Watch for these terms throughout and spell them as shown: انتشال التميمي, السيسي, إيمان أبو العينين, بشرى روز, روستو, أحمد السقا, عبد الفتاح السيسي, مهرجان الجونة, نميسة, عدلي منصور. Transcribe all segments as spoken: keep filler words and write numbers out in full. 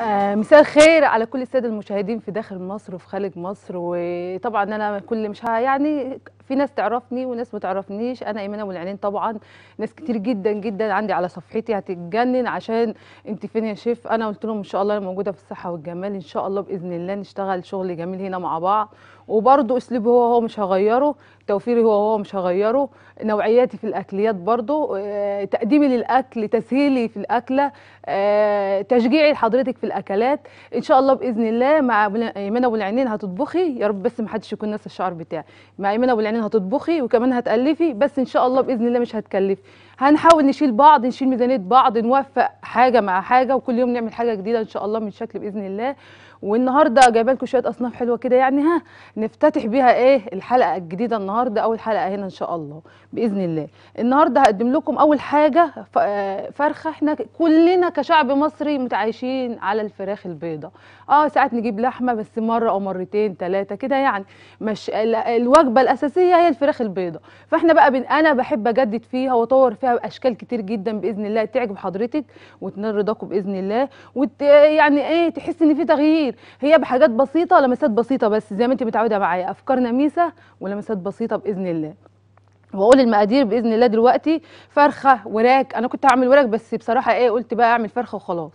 آه مساء الخير على كل الساده المشاهدين في داخل مصر وفي خارج مصر. وطبعا انا كل مش يعني في ناس تعرفني وناس ما تعرفنيش. انا ايمان ابو العينين. طبعا ناس كتير جدا جدا عندي على صفحتي هتتجنن عشان انت فين يا شيف. انا قلت لهم ان شاء الله انا موجوده في الصحه والجمال، ان شاء الله باذن الله نشتغل شغل جميل هنا مع بعض. وبرده اسلوبي هو هو مش هغيره، توفيري هو هو مش هغيره، نوعياتي في الاكليات برده، آه تقديمي للاكل، تسهيلي في الاكله، آه تشجيعي لحضرتك في الاكلات. ان شاء الله باذن الله مع ايمان ابو العينين هتطبخي يا رب، بس ما حدش يكون ناس الشعر بتاعي. مع ايمان ابو العينين هتطبخي وكمان هتالفي، بس ان شاء الله باذن الله مش هتكلفي. هنحاول نشيل بعض، نشيل ميزانيه بعض، نوفق حاجه مع حاجه، وكل يوم نعمل حاجه جديده ان شاء الله من شكل باذن الله. والنهارده جايبه لكم شويه اصناف حلوه كده، يعني ها نفتتح بيها ايه الحلقه الجديده النهارده، اول حلقه هنا ان شاء الله باذن الله. النهارده هقدم لكم اول حاجه فرخه. احنا كلنا كشعب مصري متعايشين على الفراخ البيضاء، اه ساعات نجيب لحمه بس مره او مرتين ثلاثه كده، يعني مش الوجبه الاساسيه هي الفراخ البيضاء. فاحنا بقى بن انا بحب اجدد فيها واطور فيها باشكال كتير جدا باذن الله، تعجب حضرتك وتنال رضاكم باذن الله، وت يعني ايه تحس ان في تغيير. هي بحاجات بسيطه، لمسات بسيطه بس زي ما انت متعوده معايا، افكار نميسه ولمسات بسيطه باذن الله. واقول المقادير باذن الله دلوقتي. فرخه وراك، انا كنت هعمل وراك بس بصراحه ايه قلت بقى اعمل فرخه وخلاص.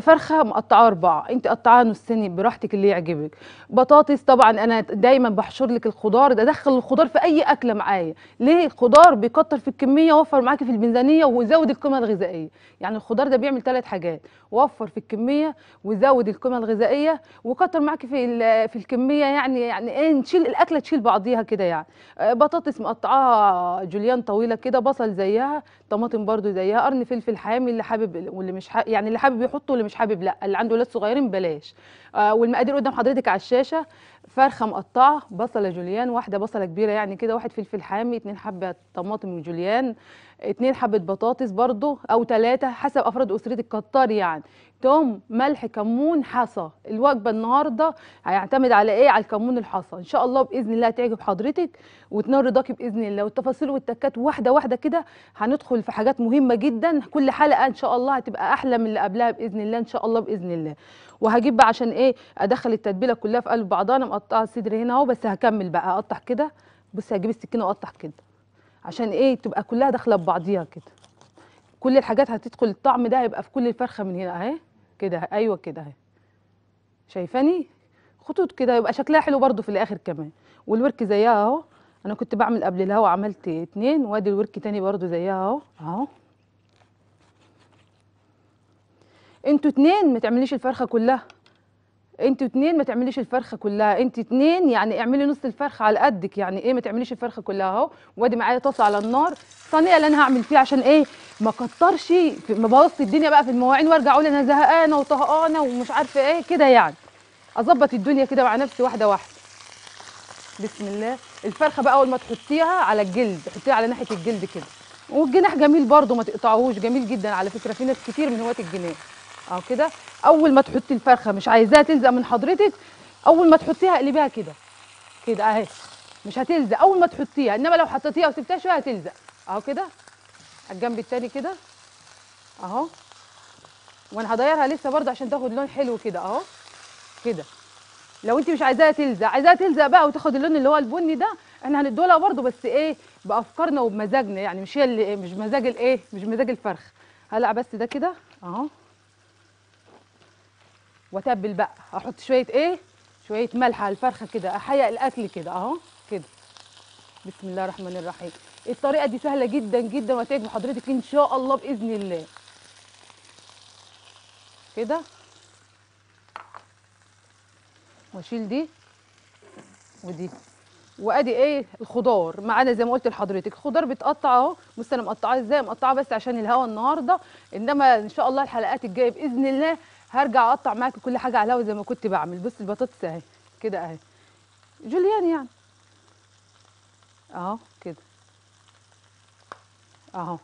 فرخه مقطعه اربعه، انت قطعها نصين براحتك اللي يعجبك. بطاطس، طبعا انا دايما بحشر لك الخضار، ده ادخل الخضار في اي اكله معايا. ليه؟ الخضار بيكتر في الكميه، وفر معاكي في الميزانيه وزود القيمه الغذائيه. يعني الخضار ده بيعمل ثلاث حاجات، وفر في الكميه وزود القيمه الغذائيه وكتر معاكي في في الكميه، يعني يعني ايه نشيل الاكله تشيل بعضيها كده. يعني بطاطس مقطعاها جوليان طويله كده، بصل زيها، طماطم برده زيها، قرن فلفل حامي اللي حابب واللي مش حابب، يعني اللي حابب يحطه واللي مش حابب لا، اللي عنده اولاد صغيرين بلاش. آه والمقادير قدام حضرتك على الشاشه. فرخه مقطعه، بصله جوليان واحده، بصله كبيره يعني كده، واحد فلفل حامي، اتنين حبه طماطم جوليان، اتنين حبه بطاطس برضو او ثلاثه حسب افراد اسرتك كتار يعني، توم، ملح، كمون، حصى. الوجبه النهارده هيعتمد على ايه؟ على الكمون الحصى. ان شاء الله باذن الله هتعجب حضرتك وتنال رضاكي باذن الله. والتفاصيل والتكات واحده واحده كده، هندخل في حاجات مهمه جدا. كل حلقه ان شاء الله هتبقى احلى من اللي قبلها باذن الله، ان شاء الله باذن الله. وهجيب بقى عشان ايه ادخل التتبيله كلها في قلب بعضها. انا مقطعه الصدر هنا اهو، بس هكمل بقى اقطع كده. بصي هجيب السكينه واقطع كده عشان ايه تبقى كلها داخله ببعضيها كده، كل الحاجات هتدخل. الطعم ده هيبقى في كل الفرخه من هنا اهي كده، ايوه كده اهي، شايفاني خطوط كده، يبقى شكلها حلو برده في الاخر كمان. والورك زيها اهو، انا كنت بعمل قبل الهوا عملت اتنين، وادي الورك تاني برده زيها اهو اهو. انتوا اتنين ما تعمليش الفرخه كلها، انتوا اتنين ما تعمليش الفرخه كلها، انت اتنين يعني اعملي نص الفرخه على قدك، يعني ايه ما تعمليش الفرخه كلها اهو. وادي معايا طاسه على النار، الصينيه اللي انا هعمل فيها عشان ايه ما اكترش ما بوظش الدنيا بقى في المواعين، وارجع اقول انا زهقانه وطهقانه ومش عارفه ايه كده، يعني اظبط الدنيا كده مع نفسي واحده واحده. بسم الله. الفرخه بقى اول ما تحطيها على الجلد، حطيها على ناحيه الجلد كده. والجناح جميل برده ما تقطعوهوش، جميل جدا على فكره، في ناس كتير من هواة الجناح. اهو كده اول ما تحطي الفرخه مش عايزاها تلزق من حضرتك، اول ما تحطيها اقلبيها كده كده اهي، مش هتلزق اول ما تحطيها، انما لو حطيتيها وسبتها شويه هتلزق. اهو كده على الجنب التاني كده اهو، وانا هديرها لسه برده عشان تاخد لون حلو كده اهو كده. لو انت مش عايزاها تلزق، عايزاها تلزق بقى وتاخد اللون اللي هو البني ده، احنا هندولها برده بس ايه بافكارنا وبمزاجنا، يعني مش هي اللي مش مزاج الايه مش مزاج الفرخ. هلقى بس ده كده اهو، واتبل بقى، احط شويه ايه شويه ملح على الفرخه كده، احيق الاكل كده اهو كده. بسم الله الرحمن الرحيم. الطريقه دي سهله جدا جدا وهتعجب حضرتك ان شاء الله باذن الله كده. واشيل دي ودي، وادي ايه الخضار معانا زي ما قلت لحضرتك. الخضار بتقطع اهو، بص انا مقطعاه ازاي، مقطعاه بس عشان الهوا النهارده، انما ان شاء الله الحلقات الجايه باذن الله هرجع اقطع معاكي كل حاجه على الهوا زي ما كنت بعمل. بص البطاطس اهي كده اهي جوليان يعني اهو كده اهو.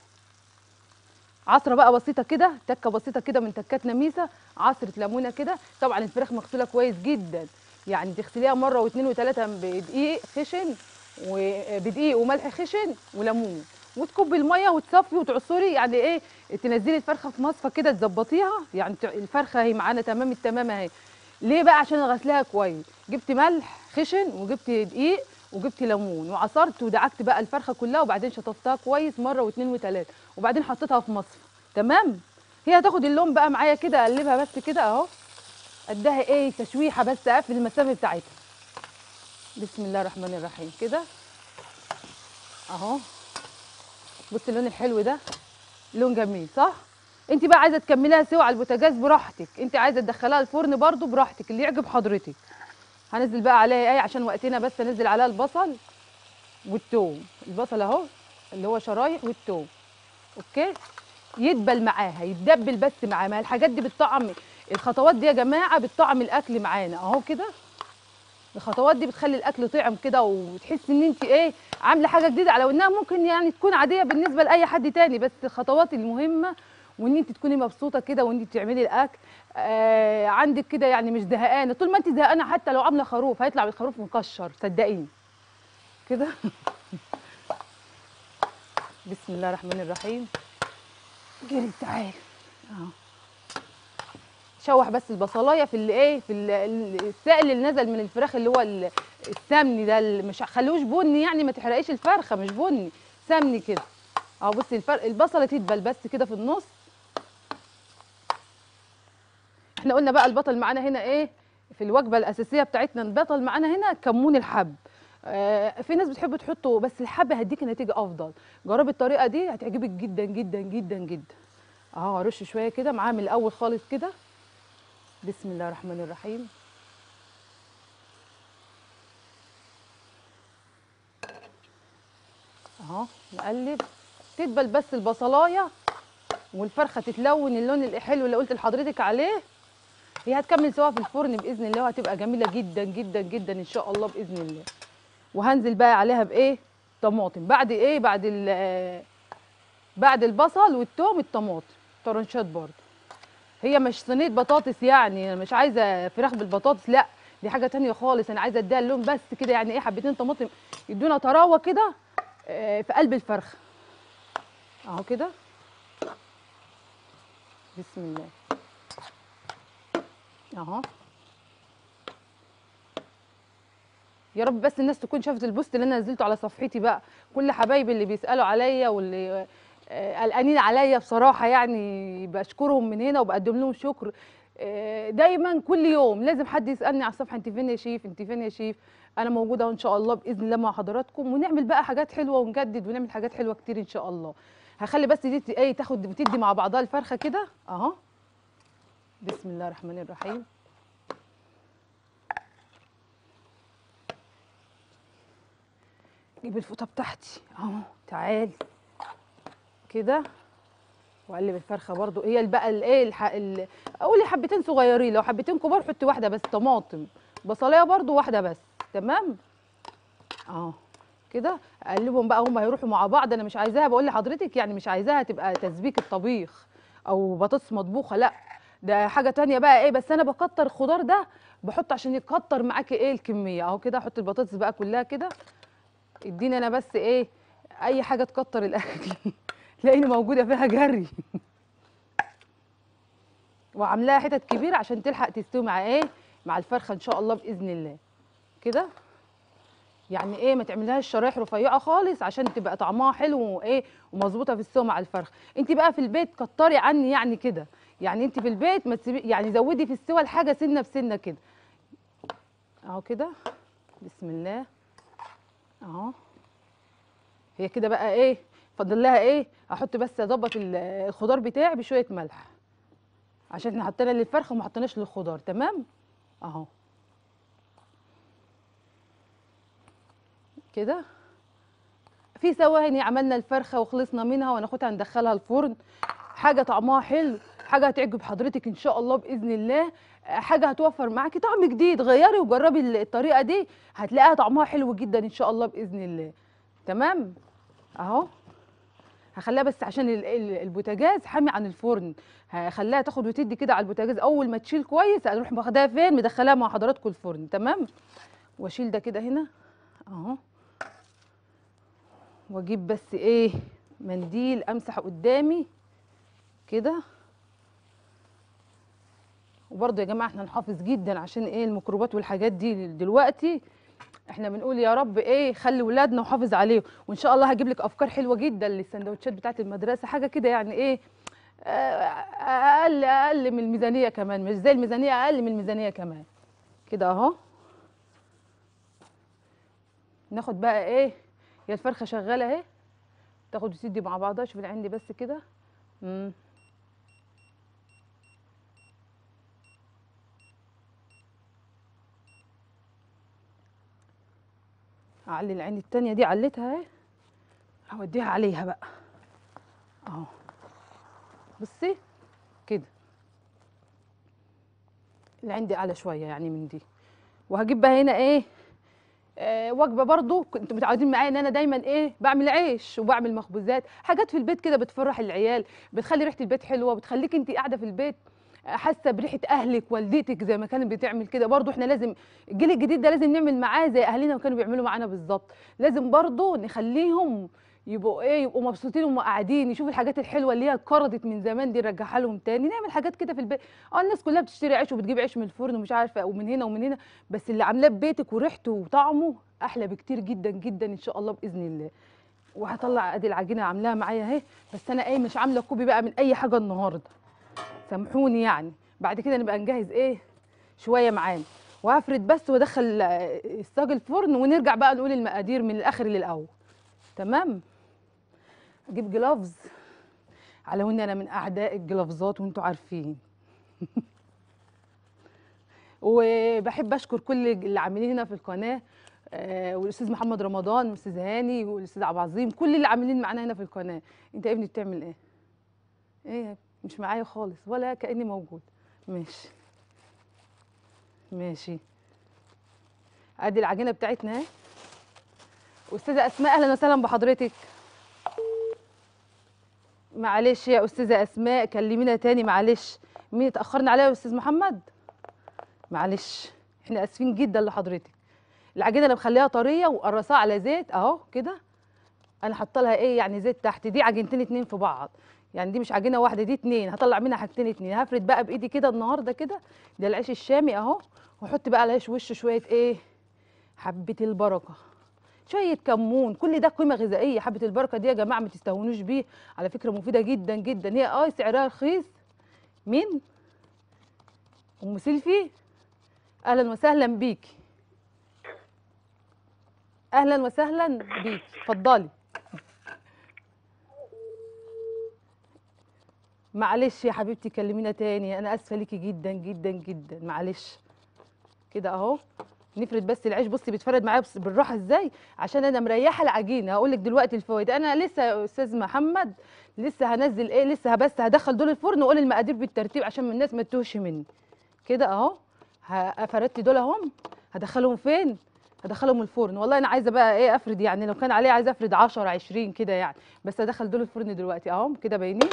عصره بقى بسيطه كده، تكه بسيطه كده من تكات نميسه، عصره ليمونه كده. طبعا الفراخ مغسوله كويس جدا، يعني تغسليها مره واثنين وثلاثه بدقيق خشن، وبدقيق وملح خشن وليمون، وتكبي الميه وتصفي وتعصري، يعني ايه تنزلي الفرخه في مصفى كده تظبطيها، يعني الفرخه اهي معانا تمام التمام اهي. ليه بقى؟ عشان غسلها كويس، جبت ملح خشن وجبت دقيق وجبت ليمون وعصرت ودعكت بقى الفرخه كلها، وبعدين شطفتها كويس مره واثنين وثلاثه، وبعدين حطيتها في مصفى تمام. هي هتاخد اللون بقى معايا كده، اقلبها بس كده اهو، اديها ايه تشويحه بس، اقفل المسافه بتاعتها. بسم الله الرحمن الرحيم كده اهو. بص اللون الحلو ده، لون جميل صح؟ انت بقى عايزه تكمليها سوا على البوتاجاز براحتك، انت عايزه تدخليها الفرن برضو براحتك، اللي يعجب حضرتك. هنزل بقى عليها ايه عشان وقتنا بس، ننزل عليها البصل والثوم. البصل اهو اللي هو شرايح والثوم اوكي، يدبل معاها يتدبل بس معاها، ما الحاجات دي بتطعم، الخطوات دي يا جماعه بتطعم الاكل معانا اهو كده. الخطوات دي بتخلي الاكل طعم كده، وتحس ان انت ايه عامله حاجه جديده، على انها ممكن يعني تكون عاديه بالنسبه لاي حد تاني، بس الخطوات المهمه، وان انت تكوني مبسوطه كده وان انت تعملي الاكل آه عندك كده، يعني مش زهقانه. طول ما انت زهقانه حتى لو عامله خروف هيطلع بالخروف مكشر صدقيني كده. بسم الله الرحمن الرحيم. جري تعالي اهو، شوح بس البصلايه في الايه في السائل اللي نزل من الفراخ اللي هو السمني ده، مش خلوش بني يعني، ما تحرقيش الفرخه، مش بني سمني كده اهو. بصي الفرق البصله تدبل بس كده في النص. احنا قلنا بقى البطل معانا هنا ايه في الوجبه الاساسيه بتاعتنا، البطل معانا هنا كمون الحب. آه في ناس بتحب تحطه، بس الحب هيديكي نتيجه افضل. جربي الطريقه دي هتعجبك جدا جدا جدا جدا اهو. هرش شويه كده معاه من الاول خالص كده. بسم الله الرحمن الرحيم. اهو نقلب تدبل بس البصلايه والفرخه تتلون اللون الحلو اللي قلت لحضرتك عليه. هي هتكمل سوا في الفرن باذن الله، وهتبقى جميله جدا جدا جدا ان شاء الله باذن الله. وهنزل بقى عليها بايه؟ طماطم. بعد ايه؟ بعد بعد البصل والثوم الطماطم طرنشات برده. هي مش صينيه بطاطس، يعني انا مش عايزه فراخ بالبطاطس، لا دي حاجه ثانيه خالص. انا عايزه اديها اللون بس كده، يعني ايه حبتين طماطم يدونا طراوه كده في قلب الفرخه اهو كده. بسم الله اهو. يا رب بس الناس تكون شافت البوست اللي انا نزلته على صفحتي بقى، كل حبايبي اللي بيسالوا عليا واللي قلقانين عليا بصراحه، يعني بشكرهم من هنا وبقدم لهم شكر دايما. كل يوم لازم حد يسالني على الصفحه انت فين يا شيف، انت فين يا شيف. انا موجوده وان شاء الله باذن الله مع حضراتكم، ونعمل بقى حاجات حلوه ونجدد ونعمل حاجات حلوه كتير ان شاء الله. هخلي بس دي ايه تاخد وتدي مع بعضها الفرخه كده اهو. بسم الله الرحمن الرحيم. جيب الفوطه بتاعتي اهو تعالي كده، واقلب الفرخه برده. هي بقى الايه اقول حبتين صغيرين، لو حبتين كبار حطي واحده بس طماطم، بصلايه برده واحده بس تمام اهو كده. اقلبهم بقى هم هيروحوا مع بعض. انا مش عايزاها، بقول لحضرتك يعني مش عايزاها تبقى تسبيك الطبيخ او بطاطس مطبوخه، لا ده حاجه تانية بقى ايه. بس انا بكتر الخضار ده بحط عشان يكتر معاكي ايه الكميه اهو كده. احط البطاطس بقى كلها كده، اديني انا بس ايه اي حاجه تكتر الاكل تلاقيني موجوده فيها جري. وعاملاها حتت كبيره عشان تلحق تستوي مع ايه مع الفرخه ان شاء الله باذن الله كده. يعني ايه ما تعملهاش شرايح رفيعه خالص عشان تبقى طعمها حلو وايه ومظبوطه في السوا مع الفرخه. انت بقى في البيت كتري عني يعني كده، يعني انت في البيت ما تسيبي يعني زودي في السوا الحاجه سنه بسنه كده اهو كده. بسم الله اهو. هي كده بقى ايه فاضل لها ايه. احط بس اظبط الخضار بتاعي بشويه ملح، عشان احنا حطينا للفرخه وما حطيناش للخضار تمام اهو كده. في ثواني عملنا الفرخه وخلصنا منها، وناخدها ندخلها الفرن. حاجه طعمها حلو، حاجه هتعجب حضرتك ان شاء الله باذن الله، حاجه هتوفر معاكي طعم جديد. غيري وجربي الطريقه دي هتلاقيها طعمها حلو جدا ان شاء الله باذن الله تمام اهو. هخليها بس عشان البوتاجاز حامي عن الفرن، هخليها تاخد وتدي كده على البوتاجاز. اول ما تشيل كويس هنروح واخداها فين مدخلاها مع حضراتكم الفرن تمام. واشيل ده كده هنا اهو، واجيب بس ايه منديل امسح قدامي كده. وبرضه يا جماعه احنا نحافظ جدا عشان ايه الميكروبات والحاجات دي. دلوقتي احنا بنقول يا رب ايه خلي ولادنا وحافظ عليهم، وان شاء الله هجيب لك افكار حلوه جدا للسندوتشات بتاعه المدرسه، حاجه كده يعني ايه اقل اقل من الميزانيه كمان، مش زي الميزانيه، اقل من الميزانيه كمان كده اهو. ناخد بقى ايه هي الفرخه شغاله اهي، تاخد وتدي مع بعضها. شوف العين دي بس كده. امم اعلي العين التانية دي، علتها اهي، هوديها عليها بقى اهو. بصي كده العين دي اعلى شويه يعني من دي. وهجيب بقى هنا ايه آه وجبه برضو. انتوا متعودين معايا ان انا دايما ايه بعمل عيش وبعمل مخبوزات، حاجات في البيت كده بتفرح العيال، بتخلي ريحه البيت حلوه، بتخليك انت قاعده في البيت حاسه بريحه اهلك والدتك زي ما كانت بتعمل كده. برضو احنا لازم الجيل الجديد ده لازم نعمل معاه زي اهالينا وكانوا بيعملوا معانا بالظبط. لازم برضو نخليهم يبقوا ايه يبقوا مبسوطين وهم قاعدين، يشوفوا الحاجات الحلوه اللي هي اتكردت من زمان دي نرجعها لهم تاني. نعمل حاجات كده في البيت. اه الناس كلها بتشتري عيش وبتجيب عيش من الفرن ومش عارفه ومن هنا ومن هنا، بس اللي عاملاه ببيتك وريحته وطعمه احلى بكتير جدا جدا ان شاء الله باذن الله. وهطلع ادي العجينه عاملاها معايا اهي، بس انا ايه مش عامله كوبي بقى من اي حاجه النهارده، سامحوني يعني. بعد كده نبقى نجهز ايه شويه معانا. وهفرد بس وادخل الصاج الفرن ونرجع بقى نقول المقادير من الاخر للاول. تمام. اجيب جلافز على ان انا من اعداء الجلافزات وانتوا عارفين. وبحب اشكر كل اللي عاملين هنا في القناه، آه والاستاذ محمد رمضان والاستاذ هاني والاستاذ عبد العظيم، كل اللي عاملين معانا هنا في القناه. انت يا ابني بتعمل ايه؟ ايه مش معايا خالص ولا كاني موجود. ماشي ماشي. ادي العجينه بتاعتنا اهي. استاذه اسماء اهلا وسهلا بحضرتك. معلش يا استاذه اسماء كلمينا تاني، معلش مين اتاخرنا عليها يا استاذ محمد؟ معلش احنا اسفين جدا لحضرتك. العجينه اللي مخليها طريه وقرصاها على زيت اهو كده، انا حاطه لها ايه يعني زيت تحت. دي عجينتين اتنين في بعض، يعني دي مش عجينه واحده دي اتنين، هطلع منها حاجتين اتنين. هفرد بقى بايدي كده النهارده كده، ده العيش الشامي اهو، واحط بقى على وشه شويه ايه حبه البركه، شويه كمون. كل ده قيمه غذائيه. حبه البركه دي يا جماعه ما تستهونوش بيه، على فكره مفيده جدا جدا. هي اه سعرها رخيص. مين؟ ام سيلفي اهلا وسهلا بيكي. اهلا وسهلا بيكي، اتفضلي. معلش يا حبيبتي كلمينا تاني، انا اسفه ليكي جدا جدا جدا. معلش كده اهو. نفرد بس العيش. بصي بيتفرد معايا بالراحه ازاي عشان انا مريحه العجينه. هقول لك دلوقتي الفوائد. انا لسه يا استاذ محمد لسه هنزل ايه لسه بس هدخل دول الفرن واقول المقادير بالترتيب عشان الناس ما تتوهش مني كده اهو. فردت دول اهم، هدخلهم فين؟ هدخلهم الفرن. والله انا عايزه بقى ايه افرد، يعني لو كان عليه عايزه افرد عشرة عشرين كده يعني، بس هدخل دول الفرن دلوقتي اهم كده باينين.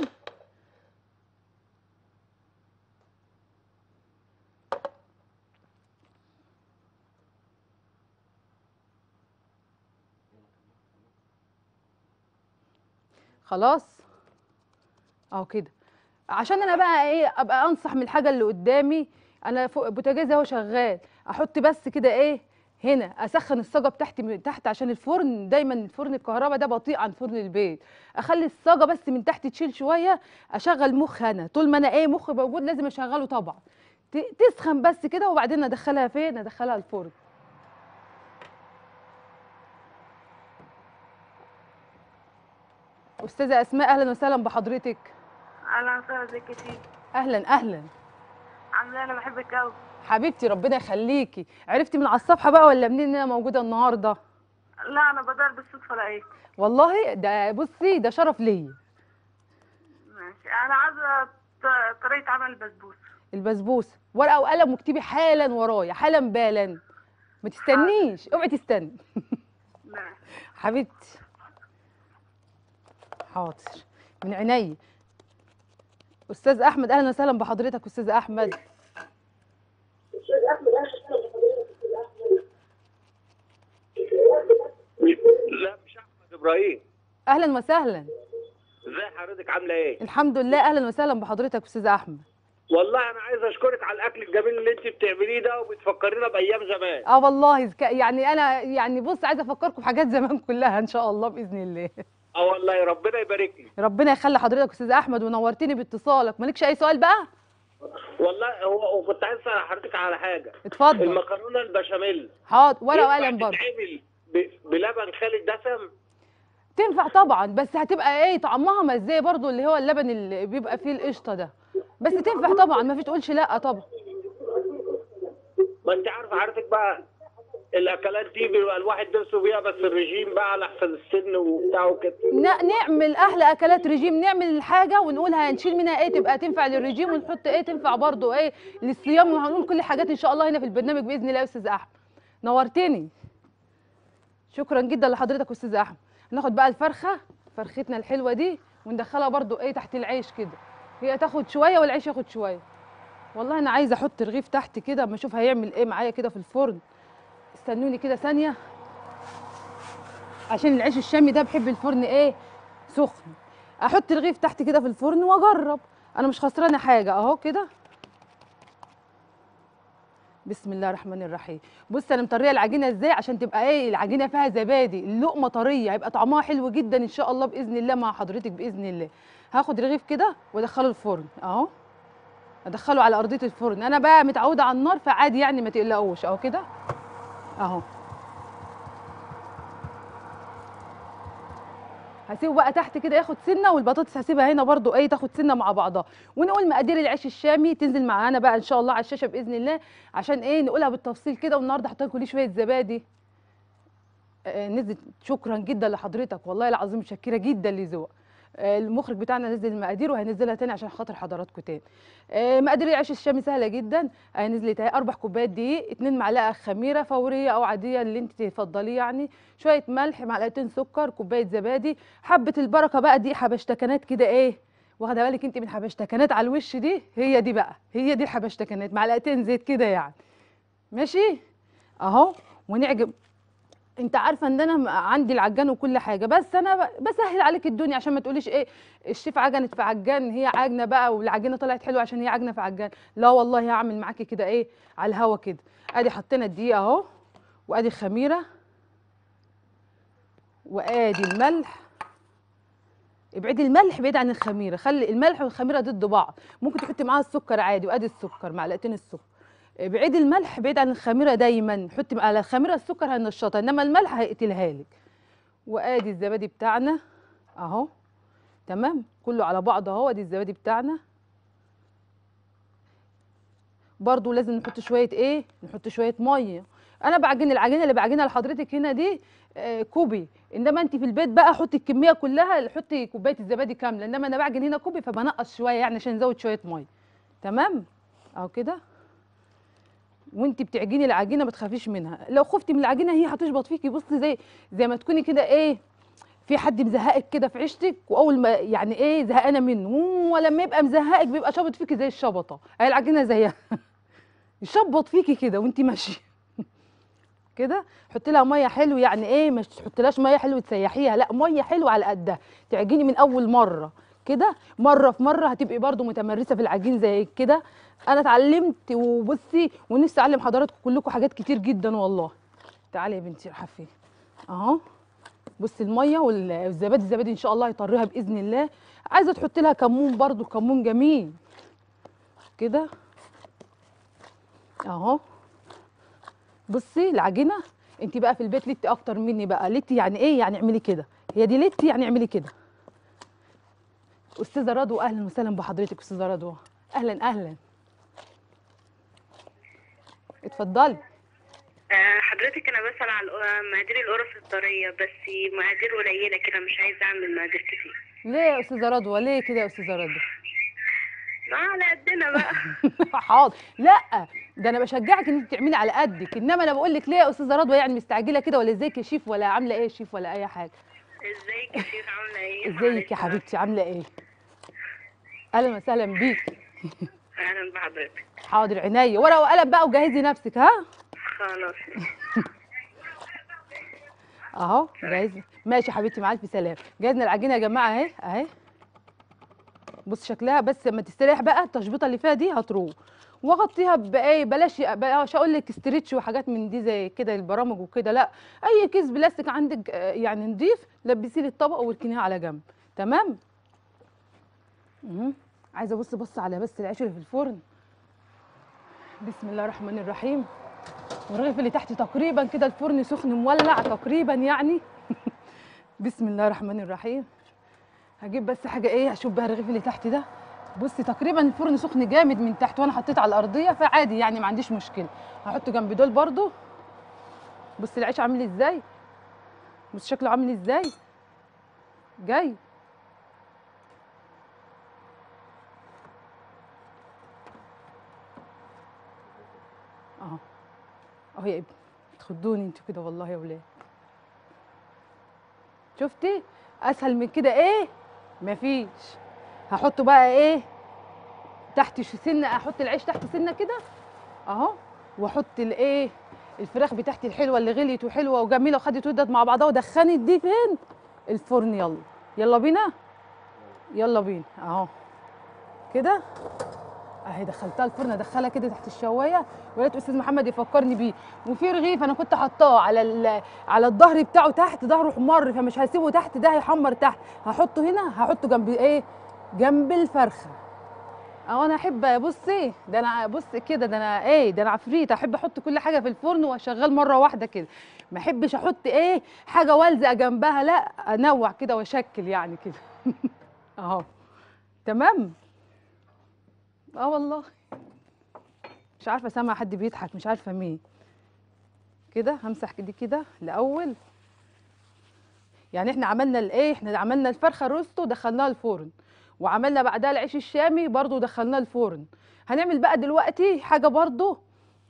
خلاص اهو كده. عشان انا بقى ايه ابقى انصح من الحاجه اللي قدامي. انا فوق البوتاجاز اهو شغال، احط بس كده ايه هنا اسخن الصاجه بتاعتي تحت، عشان الفرن دايما الفرن الكهرباء ده بطيء عن فرن البيت. اخلي الصاجه بس من تحت تشيل شويه، اشغل مخ انا. طول ما انا ايه مخي موجود لازم اشغله طبعا. تسخن بس كده وبعدين ادخلها فين؟ ادخلها الفرن. استاذه اسماء اهلا وسهلا بحضرتك. اهلا وسهلا بيكي تيجي. اهلا اهلا. عامله انا بحبك قوي حبيبتي ربنا يخليكي. عرفتي من على الصفحه بقى ولا منين ان انا موجوده النهارده؟ لا انا بدار بالصدفه لقيت. والله ده بصي ده شرف ليا. ماشي. انا عايزه طريقه عمل البسبوسه. البسبوسه ورقه وقلم واكتبي حالا ورايا، حالا بالا ما تستنيش، اوعي تستني. ماشي حبيبتي. حاضر من عينيا. استاذ احمد اهلا وسهلا بحضرتك. استاذ احمد استاذ احمد اهلا وسهلا بحضرتك. استاذ احمد لا مش احمد ابراهيم. اهلا وسهلا. ازي حضرتك عامله ايه؟ الحمد لله. اهلا وسهلا بحضرتك استاذ احمد. والله انا عايز اشكرك على الاكل الجميل اللي انت بتعمليه ده وبتفكرينا بايام زمان. اه والله يعني انا يعني بص عايزه افكركم بحاجات زمان كلها ان شاء الله باذن الله. اه والله ربنا يبارك لي. ربنا يخلي حضرتك استاذ احمد ونورتني باتصالك. مالكش اي سؤال بقى؟ والله هو كنت عايز اسال حضرتك على حاجه. اتفضل. المكرونه البشاميل حاضر ورقه وقلم برضه بتتعمل بلبن خالي الدسم؟ تنفع طبعا بس هتبقى ايه طعمها ما ازاي برضه اللي هو اللبن اللي بيبقى فيه القشطه ده، بس تنفع طبعا ما فيش تقولش لا طبعا. ما انت عارفه حضرتك بقى الاكلات دي بيبقى الواحد نفسه بيها بس الرجيم بقى على حسب السن وبتاع وكده. نعمل احلى اكلات رجيم، نعمل حاجه ونقول هنشيل منها ايه تبقى تنفع للرجيم ونحط ايه تنفع برضه ايه للصيام، وهنقول كل حاجات ان شاء الله هنا في البرنامج باذن الله يا استاذ احمد. نورتني. شكرا جدا لحضرتك استاذ احمد. هناخد بقى الفرخه فرختنا الحلوه دي وندخلها برضو ايه تحت العيش كده، هي تاخد شويه والعيش ياخد شويه. والله انا عايزه احط رغيف تحت كده اما اشوف هيعمل ايه معايا كده في الفرن. استنوني كده ثانيه عشان العيش الشامي ده بحب الفرن ايه سخن. احط رغيف تحت كده في الفرن واجرب، انا مش خسرانه حاجه اهو كده. بسم الله الرحمن الرحيم. بص انا مطريه العجينه ازاي عشان تبقى ايه العجينه فيها زبادي، اللقمه طريه هيبقى طعمها حلو جدا ان شاء الله باذن الله مع حضرتك باذن الله. هاخد رغيف كده وادخله الفرن اهو، ادخله على ارضيه الفرن. انا بقى متعوده على النار فعادي يعني ما تقلقوش اهو كده اهو. هسيبه بقى تحت كده ياخد سنه، والبطاطس هسيبها هنا برضو ايه تاخد سنه مع بعضها، ونقول مقادير العيش الشامي تنزل معانا بقى ان شاء الله على الشاشه باذن الله عشان ايه نقولها بالتفصيل كده. والنهارده حطيت لكم ليه شويه زبادي آه نزلت. شكرا جدا لحضرتك والله العظيم شاكره جدا لذوق. آه المخرج بتاعنا نزل المقادير وهنزلها تاني عشان خاطر حضراتكم تاني. آه مقادير العيش الشامي سهله جدا آه نزلت اهي. اربع كوبايات دقيق، اتنين معلقه خميره فوريه او عاديه اللي انت تفضليه يعني، شويه ملح، معلقتين سكر، كوبايه زبادي، حبه البركه بقى دي حبشتكنات كده ايه واخده بالك انت من حبشتكنات على الوش دي، هي دي بقى هي دي الحبشتكنات، معلقتين زيت كده يعني ماشي اهو. ونعجب انت عارفه ان انا عندي العجان وكل حاجه بس انا بسهل عليك الدنيا عشان ما تقوليش ايه الشيف عجنت في عجان هي عجنه بقى والعجينه طلعت حلوه عشان هي عجنه في عجان، لا والله هعمل معاكي كده ايه على الهوا كده. ادي حطينا الدقيق اهو وادي الخميره وادي الملح. ابعدي الملح بعيد عن الخميره، خلي الملح والخميره ضد بعض، ممكن تحطي معاها السكر عادي وادي السكر معلقتين السكر. بعيد الملح بعيد عن الخميره دايما، حطي على الخميره السكر هينشطها انما الملح هيقتلها لك. وادي الزبادي بتاعنا اهو تمام كله على بعضه اهو. ادي الزبادي بتاعنا برضو لازم نحط شويه ايه نحط شويه ميه. انا بعجن العجينه اللي بعجنها لحضرتك هنا دي آه كوبي، انما انت في البيت بقى حطي الكميه كلها، حطي كوبايه الزبادي كامله، انما انا بعجن هنا كوبي فبنقص شويه يعني عشان نزود شويه ميه تمام اهو كده. وانت بتعجني العجينه ما تخافيش منها، لو خفتي من العجينه هي هتشبط فيكي. بصي زي زي ما تكوني كده ايه في حد مزهقك كده في عيشتك واول ما يعني ايه زهقانه منه، ولما يبقى مزهقك بيبقى شابط فيكي زي الشبطه، هي العجينه زيها يشبط فيكي كده وانت ماشيه كده. حطي لها ميه حلو يعني ايه ما تحطيلاش ميه حلو تسيحيها، لا ميه حلو على قدها، تعجني من اول مره كده مره في مره هتبقي برضو متمرسه في العجين زي كده. انا اتعلمت وبصي ونفسي اعلم حضراتكم كلكم حاجات كتير جدا والله. تعالي يا بنتي حفيه اهو. بصي الميه والزبادي الزبادي ان شاء الله هيطريها باذن الله. عايزه تحطي لها كمون برضو كمون جميل كده اهو. بصي العجينه انت بقى في البيت ليتي اكتر مني بقى، ليتي يعني ايه يعني اعملي كده، هي دي ليتي يعني اعملي كده. استاذه رضوى اهلا وسهلا بحضرتك استاذه رضوى. اهلا اهلا اتفضلي. أه حضرتك انا بسال على مقادير القرص الطريه بس مقادير قليله كده، مش عايزه اعمل مقادير كتير. ليه يا استاذه رضوى ليه كده يا استاذه رضوى؟ ما على قدنا بقى. حاضر لا ده انا بشجعك ان انت تعملي على قدك، انما انا بقول لك ليه يا استاذه رضوى يعني مستعجله كده ولا ازيك يا شيف ولا عامله ايه يا شيف ولا اي حاجه. ازيك يا شيخ عامله ايه؟ ازيك يا حبيبتي عامله ايه؟ اهلا وسهلا بيكي. اهلا بحضرتك. حاضر عينيا ورقه وقلم بقى وجهزي نفسك ها؟ خلاص. اهو جاهزه ماشي يا حبيبتي معاك بسلام. جهزنا العجينه يا جماعه اهي اهي بص شكلها بس لما تستريح بقى التشبيطه اللي فيها دي هتروح، واغطيها بايه، بلاش مش هقول لك استريتش وحاجات من دي زي كده البرامج وكده، لا اي كيس بلاستيك عندك يعني نضيف لبسيه للطبق واركنيها على جنب. تمام. امم عايزه ابص بص على بس العيش اللي في الفرن. بسم الله الرحمن الرحيم. والرغيف اللي تحت تقريبا كده الفرن سخن مولع تقريبا يعني. بسم الله الرحمن الرحيم. هجيب بس حاجه ايه اشوف بها الرغيف اللي تحت ده. بصي تقريبا الفرن سخن جامد من تحت وانا حطيت على الارضيه فعادي يعني ما عنديش مشكله. هحطه جنب دول برضو. بصي العيش عامل ازاي، بصي شكله عامل ازاي جاي. اهو اهو يا ابني تخدوني انتوا كده والله يا ولاد. شفتي اسهل من كده ايه مفيش. هحطه بقى ايه تحت سنه، احط العيش تحت سنه كده اهو، واحط الايه الفراخ بتاعتي الحلوه اللي غليت وحلوه وجميله وخدت ودت مع بعضها ودخنت دي فين الفرن. يلا يلا بينا يلا بينا اهو كده اهي دخلتها الفرن، ادخلها كده تحت الشوايه. ولقيت استاذ محمد يفكرني بيه، وفي رغيف انا كنت حطاه على على الظهر بتاعه تحت، ظهره حمر فمش هسيبه تحت ده هيحمر تحت، هحطه هنا هحطه جنب ايه جنب الفرخه. اه انا احب بصي ده انا بص كده ده انا ايه ده انا عفريت، احب احط كل حاجه في الفرن واشغل مره واحده كده، ما احبش احط ايه حاجه والزق جنبها، لا انوع كده واشكل يعني كده. اهو تمام. اه والله مش عارفه سامعه حد بيضحك مش عارفه مين كده. همسح دي كده الاول، يعني احنا عملنا الايه احنا عملنا الفرخه روستو ودخلناها الفرن، وعملنا بعدها العيش الشامي برضو دخلناه الفرن. هنعمل بقى دلوقتي حاجه برضو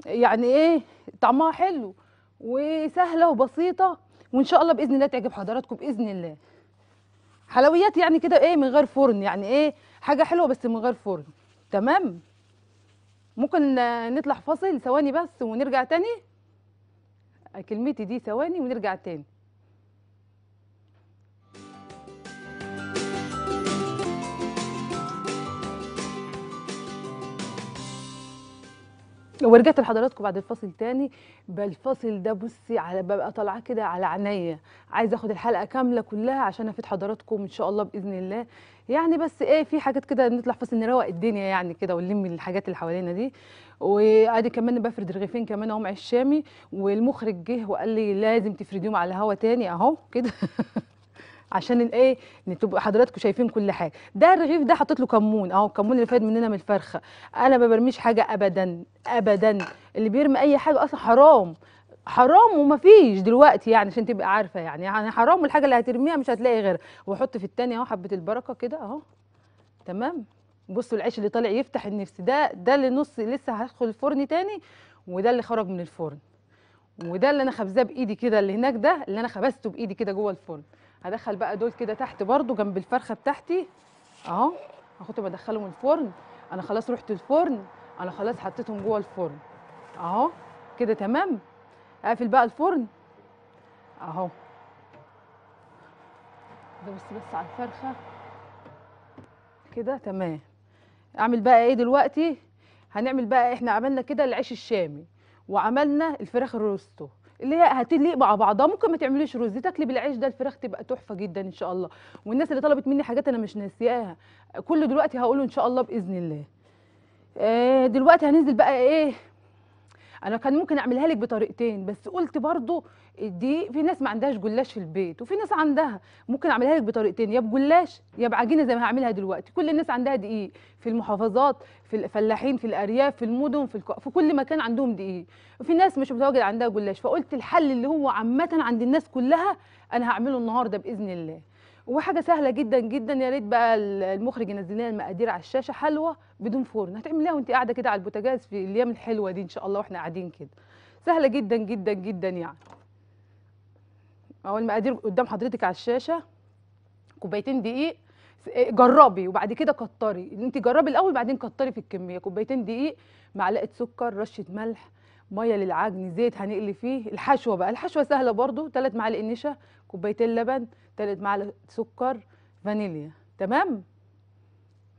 يعني ايه طعمها حلو وسهله وبسيطه، وان شاء الله باذن الله تعجب حضراتكم باذن الله. حلويات يعني كده ايه من غير فرن، يعني ايه حاجه حلوه بس من غير فرن. تمام. ممكن نطلع فاصل ثواني بس ونرجع تاني. كلمتي دي ثواني ونرجع تاني. ورجعت لحضراتكم بعد الفاصل تاني. بالفاصل ده بصي على ببقى طالعه كده على عينيا، عايزه اخد الحلقه كامله كلها عشان افيد حضراتكم ان شاء الله باذن الله يعني. بس ايه في حاجات كده نطلع فاصل نروق الدنيا يعني كده ونلم الحاجات اللي حوالينا دي. وادي كمان بفرد رغيفين كمان اهو مع الشامي، والمخرج جه وقال لي لازم تفرديهم على هوا تاني اهو كده. عشان الايه تبقوا حضراتكم شايفين كل حاجه. ده الرغيف ده حطيت له كمون اهو، الكمون اللي فايد مننا من الفرخه. انا ما برميش حاجه ابدا ابدا، اللي بيرمي اي حاجه اصلا حرام حرام ومفيش دلوقتي يعني عشان تبقى عارفه يعني يعني حرام، والحاجه اللي هترميها مش هتلاقي غيرها. واحط في الثانيه اهو حبه البركه كده اهو. تمام. بصوا العيش اللي طالع يفتح النفس ده ده اللي نص لسه هيدخل الفرن تاني، وده اللي خرج من الفرن، وده اللي انا خبزاه بايدي كده اللي هناك ده اللي انا خبزته بايدي كده جوه الفرن. هدخل بقى دول كده تحت برضو جنب الفرخه بتاعتي اهو، هاخدهم ادخلهم الفرن. انا خلاص رحت الفرن، انا خلاص حطيتهم جوه الفرن اهو كده. تمام. اقفل بقى الفرن اهو. بص بس على الفرخه كده. تمام. اعمل بقى ايه دلوقتي؟ هنعمل بقى احنا عملنا كده العيش الشامي وعملنا الفراخ الروستو اللي هي هتليق مع بعضها. ممكن ما تعمليش رز، تاكلي بالعيش ده الفراخ تبقى تحفه جدا ان شاء الله. والناس اللي طلبت مني حاجات انا مش ناسياها كله دلوقتي هقوله ان شاء الله باذن الله. آه دلوقتي هننزل بقى ايه، انا كان ممكن اعملها لك بطريقتين بس قلت برضو دي في ناس ما عندهاش جلاش في البيت وفي ناس عندها، ممكن اعملها لك بطريقتين، يا بجلاش يا بعجينه زي ما هعملها دلوقتي. كل الناس عندها دقيق في المحافظات، في الفلاحين، في الارياف، في المدن، في الك... في كل مكان عندهم دقيق، وفي ناس مش متواجد عندها جلاش. فقلت الحل اللي هو عامه عند الناس كلها انا هعمله النهارده باذن الله، وحاجه سهله جدا جدا. يا ريت بقى المخرج ينزل لنا المقادير على الشاشه. حلوه بدون فرن هتعمليها وانت قاعده كده على البوتاجاز في الايام الحلوه دي ان شاء الله واحنا قاعدين كده، سهله جدا جدا جدا يعني. اهو المقادير قدام حضرتك على الشاشه. كوبايتين دقيق، جربي وبعد كده كتري، انت جربي الاول بعدين كتري في الكميه. كوبايتين دقيق، معلقه سكر، رشه ملح، ميه للعجن، زيت هنقلي فيه. الحشوه بقى الحشوه سهله برضو، ثلاث معالق نشا، كوبايتين لبن، ثلاث معالق سكر، فانيليا. تمام.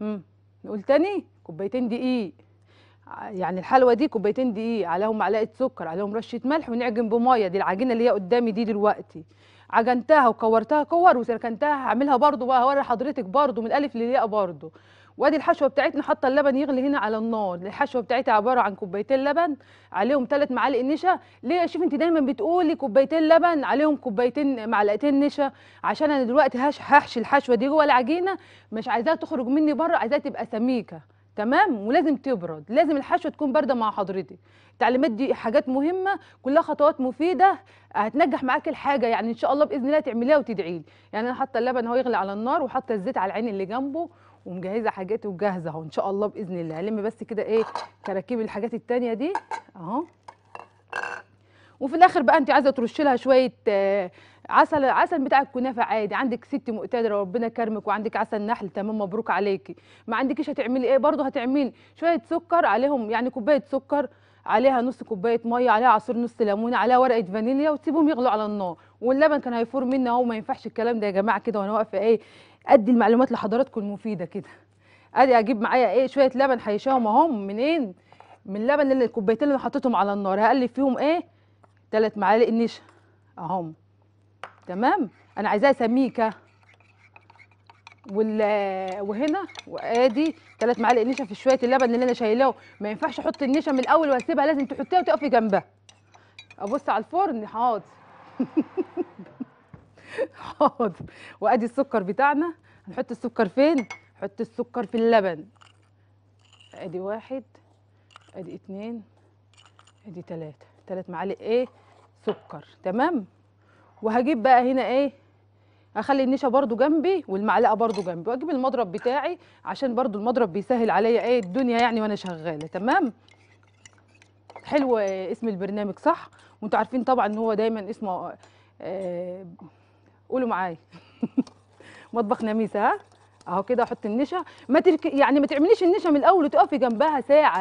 امم نقول تاني كوبايتين دقيق، يعني الحلوه دي كوبايتين دقيق عليهم معلقه سكر عليهم رشه ملح، ونعجن بميه. دي العجينه اللي هي قدامي دي دلوقتي، عجنتها وكورتها كور وسركنتها، هعملها برضو بقى هوري حضرتك برضو من الالف للياء برضو. وادي الحشوه بتاعتنا، حاطه اللبن يغلي هنا على النار. الحشوه بتاعتي عباره عن كوبايتين لبن عليهم ثلاث معالق نشا. ليه يا شيف انت دايما بتقولي كوبايتين لبن عليهم كوبايتين معلقتين نشا؟ عشان انا دلوقتي هحشي الحشوه دي جوه العجينه، مش عايزاها تخرج مني بره، عايزاها تبقى سميكه تمام، ولازم تبرد، لازم الحشوه تكون بارده مع حضرتك. التعليمات دي حاجات مهمه، كلها خطوات مفيده هتنجح معاكي الحاجه، يعني ان شاء الله باذن الله تعمليها وتدعي لي. يعني انا حاطه اللبن اهو يغلي على النار، وحاطه الزيت على العين اللي جنبه، ومجهزه حاجاتي وجاهزه اهو ان شاء الله باذن الله. هلم بس كده ايه كراكيب الحاجات التانيه دي اهو. وفي الاخر بقى انت عايزه ترشي لها شويه آه عسل، عسل بتاع الكنافه عادي، عندك ست مقتدره ربنا كرمك وعندك عسل نحل تمام مبروك عليكي. ما عندكيش هتعملي ايه برضه؟ هتعملي شويه سكر عليهم، يعني كوبايه سكر عليها نص كوبايه ميه عليها عصير نص ليمونه عليها ورقه فانيليا، وتسيبهم يغلوا على النار. واللبن كان هيفور مني اهو، ما ينفعش الكلام ده يا جماعه كده وانا واقفه ايه ادي المعلومات لحضراتكم المفيده كده. ادي اجيب معايا ايه شويه لبن هيشاهم اهم منين؟ من اللبن اللي الكوبايتين اللي حطيتهم على النار، هقلب فيهم ايه ثلاث معالق نشا اهم تمام. انا عايزاها سميكه وال وهنا وادي ثلاث معالق نشا في شويه اللبن اللي انا شايلاه. ما ينفعش احط النشا من الاول واسيبها، لازم تحطيها وتقفي جنبها. ابص على الفرن، حاضر حاضر. وادي السكر بتاعنا، هنحط السكر فين؟ نحط السكر في اللبن. ادي واحد ادي اتنين ادي تلاته، تلات معالق ايه سكر تمام. وهجيب بقى هنا ايه هخلي النشا برضو جنبي والمعلقه برضو جنبي، واجيب المضرب بتاعي عشان برضو المضرب بيسهل عليا ايه الدنيا يعني وانا شغاله تمام. حلو اسم البرنامج صح؟ وانتوا عارفين طبعا ان هو دايما اسمه آه قولوا معايا مطبخ نميسه. ها اهو كده احط النشا، ما ترك... يعني ما تعمليش النشا من الاول وتقفي جنبها ساعه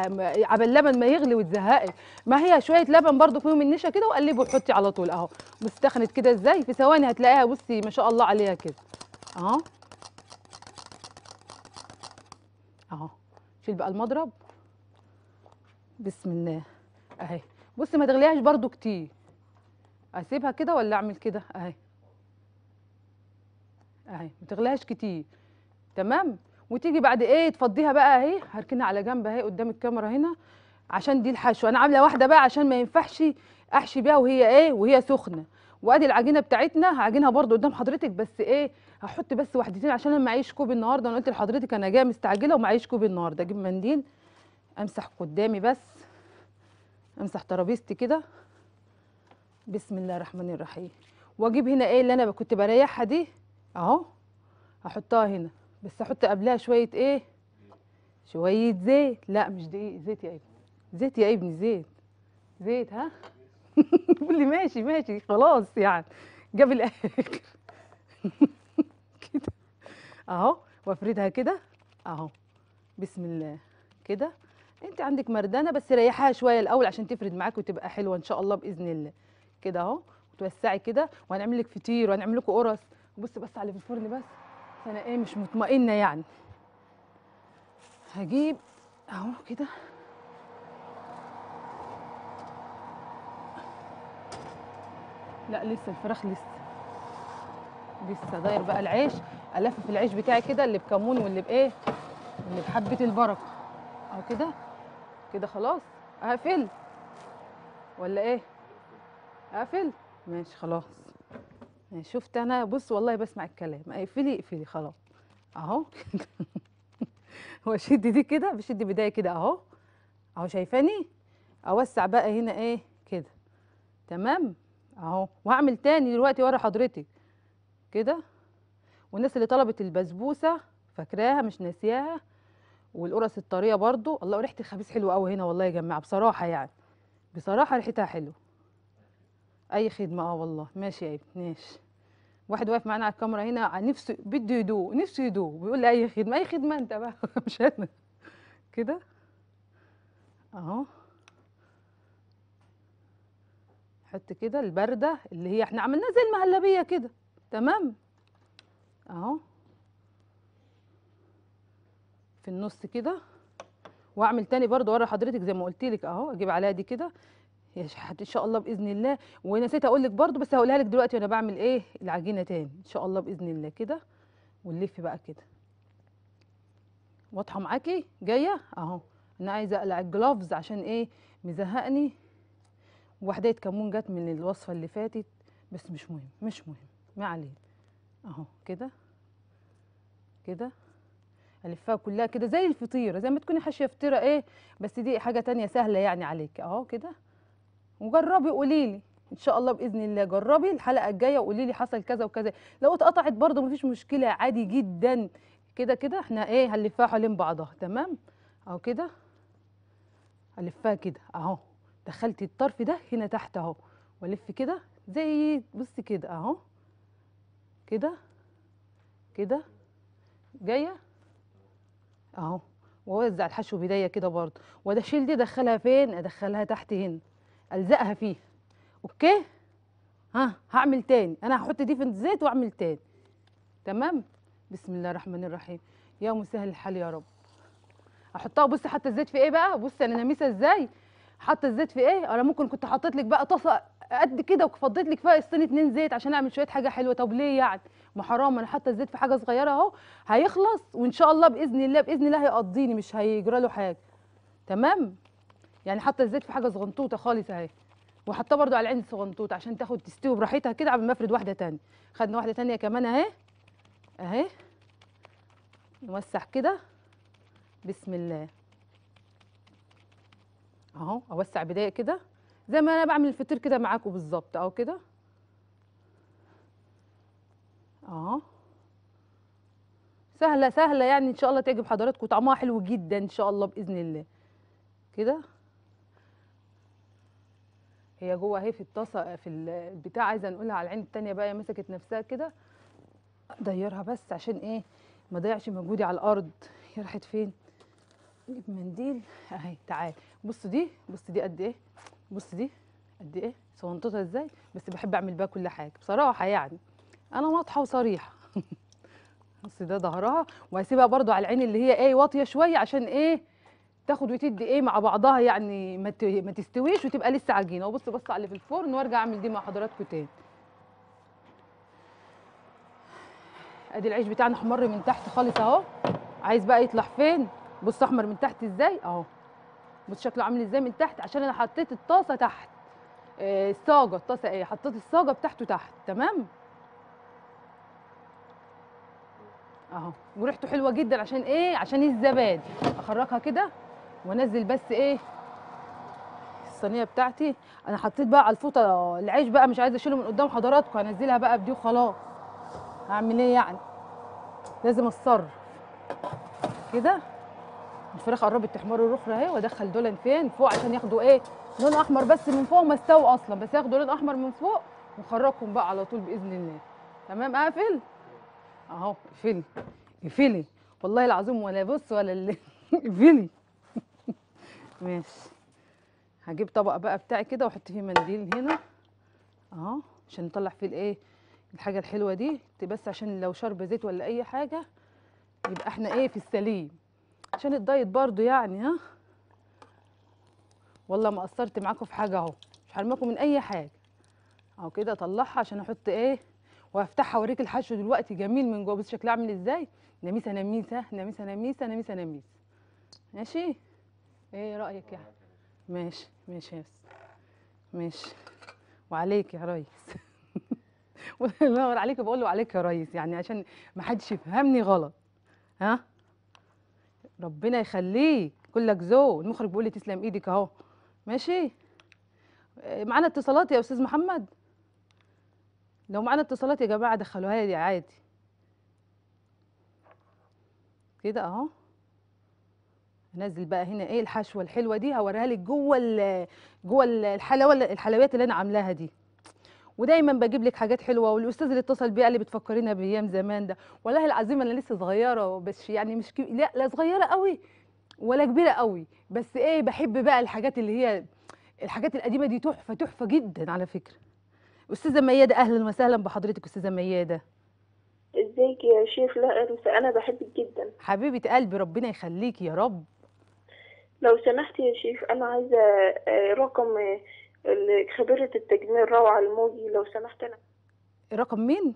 على اللبن ما يغلي وتزهقي. ما هي شويه لبن برضو فيهم النشا كده، وقلبي وحطي على طول اهو. بصي تخنت كده ازاي في ثواني، هتلاقيها بصي ما شاء الله عليها كده اهو اهو. شيل بقى المضرب بسم الله اهي. بصي ما تغليهاش برضو كتير، اسيبها كده ولا اعمل كده اهي اهي، ما تغليهاش كتير تمام. وتيجي بعد ايه تفضيها بقى اهي، هركنها على جنب اهي قدام الكاميرا هنا، عشان دي الحشوه. انا عامله واحده بقى عشان ما ينفعش احشي بيها وهي ايه وهي سخنه. وادي العجينه بتاعتنا، هعجنها برده قدام حضرتك بس ايه هحط بس واحدتين عشان انا معيش كوب النهارده. انا قلت لحضرتك انا جايه مستعجله ومعيش كوب النهارده. اجيب منديل امسح قدامي بس، امسح ترابيزتي كده بسم الله الرحمن الرحيم. واجيب هنا ايه اللي انا كنت بريحها دي اهو، هحطها هنا بس احط قبلها شويه ايه شويه زيت. لا مش دقيق، زيت يا ابني، زيت يا ابني، زيت زيت ها قول لي ماشي ماشي خلاص يعني جاب الاخر كده اهو. وافردها كده اهو بسم الله كده. انت عندك مردانه بس ريحها شويه الاول عشان تفرد معاك وتبقى حلوه ان شاء الله باذن الله كده اهو. وتوسعي كده، وهنعمل لك فطير وهنعمل لكم قرص. بص بس على الفرن بس انا ايه مش مطمئنه يعني. هجيب اهو كده لا لسه الفراخ لسه لسه داير بقى العيش. الفف العيش بتاعي كده، اللي بكمون واللي بايه واللي بحبه البركه اهو كده كده. خلاص اقفل ولا ايه؟ اقفل ماشي خلاص. شفت انا بص والله بسمع الكلام. اقفلي اقفلي خلاص اهو واشد دي كده بشد بدايه كده اهو اهو شايفاني. اوسع بقى هنا ايه كده تمام اهو. وهعمل تاني دلوقتي ورا حضرتك كده. والناس اللي طلبت البسبوسه فاكراها مش ناسياها، والقرص الطريه برضو. الله ريحه الخبيز حلوه قوي هنا والله يا جماعه بصراحه، يعني بصراحه ريحتها حلوه. اي خدمه اه والله ماشي يا ابني ماشي. واحد واقف معانا على الكاميرا هنا على نفسه بده يدوق، نفسه يدوق بيقول لي اي خدمه. اي خدمه انت بقى مش انا كده اهو. حط كده البرده اللي هي احنا عملناها زي المهلبيه كده تمام اهو في النص كده، واعمل تاني برضو ورا حضرتك زي ما قلت لك اهو، اجيب عليها دي كده ان شاء الله باذن الله. ونسيت اقول لك برضو بس هقولها لك دلوقتي وانا بعمل ايه العجينه تاني ان شاء الله باذن الله كده. ونلف بقى كده، واضحه معاكي جايه اهو. انا عايزه اقلع الجلافز عشان ايه مزهقني، وحدايه كمون جت من الوصفه اللي فاتت بس مش مهم مش مهم ما علينا اهو كده كده. الفها كلها كده زي الفطيره، زي ما تكوني حاشيه فطيره ايه، بس دي حاجه تانية سهله يعني عليك اهو كده. وجربي قولي لي ان شاء الله باذن الله، جربي الحلقه الجايه وقولي لي حصل كذا وكذا. لو اتقطعت برده مفيش مشكله عادي جدا كده كده. احنا ايه هنلفها حوالين بعضها تمام اهو كده. الفها كده اهو، دخلت الطرف ده هنا تحت اهو، والف كده زي بصي كده اهو كده كده جايه اهو. واوزع الحشو بدايه كده برضه، وده شيل دي ادخلها فين؟ ادخلها تحت هنا، الزقها فيها اوكي. ها هعمل تاني، انا هحط دي في الزيت واعمل تاني تمام. بسم الله الرحمن الرحيم، يا مسهل الحال يا رب. هحطها بصي حاطه الزيت في ايه بقى، بصي انا نميسه ازاي حاطه الزيت في ايه. انا ممكن كنت حطيت لك بقى طاسه قد كده وفضيت لك فيها اسطين اتنين زيت عشان اعمل شويه حاجه حلوه. طب ليه يعني؟ ما حرام، انا حاطه الزيت في حاجه صغيره اهو، هيخلص وان شاء الله باذن الله باذن الله هيقضيني مش هيجرى له حاجه تمام. يعني حاطه الزيت في حاجه صغنطوطه خالص اهي، وحاطاه برده على العين صغنطوطه عشان تاخد تستوي براحتها كده. قبل ما افرد واحده ثانيه، خدنا واحده ثانيه كمان اهي اهي، نوسع كده بسم الله اهو. اوسع بدايه كده زي ما انا بعمل الفطير كده معاكم بالظبط اهو كده اهو. سهله سهله يعني ان شاء الله تعجب حضراتكم، طعمها حلو جدا ان شاء الله باذن الله كده. هي جوه اهي في الطاسه في البتاع، عايزه نقولها على العين التانيه بقى، هي مسكت نفسها كده. اديرها بس عشان ايه ما اضيعش مجهودي على الارض. هي راحت فين؟ نجيب منديل اهي. تعالي بص دي بص دي قد ايه، بص دي قد ايه صنطتها ازاي. بس بحب اعمل بيها كل حاجه بصراحه، يعني انا واضحه وصريحه. بص ده ظهرها، وهسيبها برده على العين اللي هي ايه واطيه شويه عشان ايه تاخد وتدي ايه مع بعضها، يعني ما تستويش وتبقى لسه عجينه. وبص بص على اللي في الفرن، وارجع اعمل دي مع حضراتكم تاني. ادي العيش بتاعنا احمر من تحت خالص اهو. عايز بقى يطلع فين؟ بص احمر من تحت ازاي اهو، بص شكله عامل ازاي من تحت، عشان انا حطيت الطاسه تحت آه الصاجه، الطاسه ايه حطيت الصاجه بتاعته تحت تمام اهو. وريحته حلوه جدا عشان ايه؟ عشان الزبادي. اخرجها كده وانزل بس ايه الصينيه بتاعتي. انا حطيت بقى على الفوطه العيش بقى، مش عايزه اشيله من قدام حضراتكم، هنزلها بقى بدي وخلاص. هعمل ايه يعني؟ لازم اتصرف كده. الفراخ قربت تحمر الرخرة اهي، وادخل دول فين؟ فوق عشان ياخدوا ايه لون احمر بس من فوق، ما استووا اصلا بس ياخدوا لون احمر من فوق، ونخرجهم بقى على طول باذن الله تمام. اقفل اهو، اقفلي اقفلي والله العظيم، ولا بص ولا اللي اقفلي. ماشي، هجيب طبق بقى بتاعي كده واحط فيه منديل هنا اهو عشان نطلع فيه الايه الحاجه الحلوه دي، بس عشان لو شرب زيت ولا اي حاجه يبقى احنا ايه في السليم، عشان الدايت برضو يعني. ها والله ما قصرت معاكم في حاجه اهو، مش حرماكم من اي حاجه اهو كده. اطلعها عشان احط ايه وهفتحها اوريك الحشو دلوقتي جميل من جوه، بس شكلها عامل ازاي. نميسه نميسه نميسه نميسه نميسه نميسه ماشي. ايه رايك يعني؟ ماشي ماشي يا بس ماشي. وعليك يا ريس. بدور عليك بقول له عليك يا ريس، يعني عشان ما حدش يفهمني غلط. ها ربنا يخليك كلك ذوق. المخرج بيقول لي تسلم ايدك اهو ماشي. معانا اتصالات يا استاذ محمد؟ لو معانا اتصالات يا جماعه دخلوها لي عادي كده اهو. انزل بقى هنا ايه الحشوه الحلوه دي، هوريها لك جوه جوه الحلاوه الحلويات اللي انا عاملاها دي. ودايما بجيب لك حاجات حلوه، والاستاذ اللي اتصل بيا قال لي بتفكرينا بايام زمان ده. والله العظيم انا لسه صغيره، بس يعني مش كب... لا لا صغيره قوي ولا كبيره قوي، بس ايه بحب بقى الحاجات اللي هي الحاجات القديمه دي تحفه تحفه جدا على فكره. استاذه مياده اهلا وسهلا بحضرتك. استاذه مياده ازيك يا شيخ؟ لا انسى، انا بحبك جدا. حبيبه قلبي ربنا يخليك يا رب. لو سمحت يا شيخ انا عايزه رقم خبيره التجميل روعه الموجي لو سمحت. انا رقم مين؟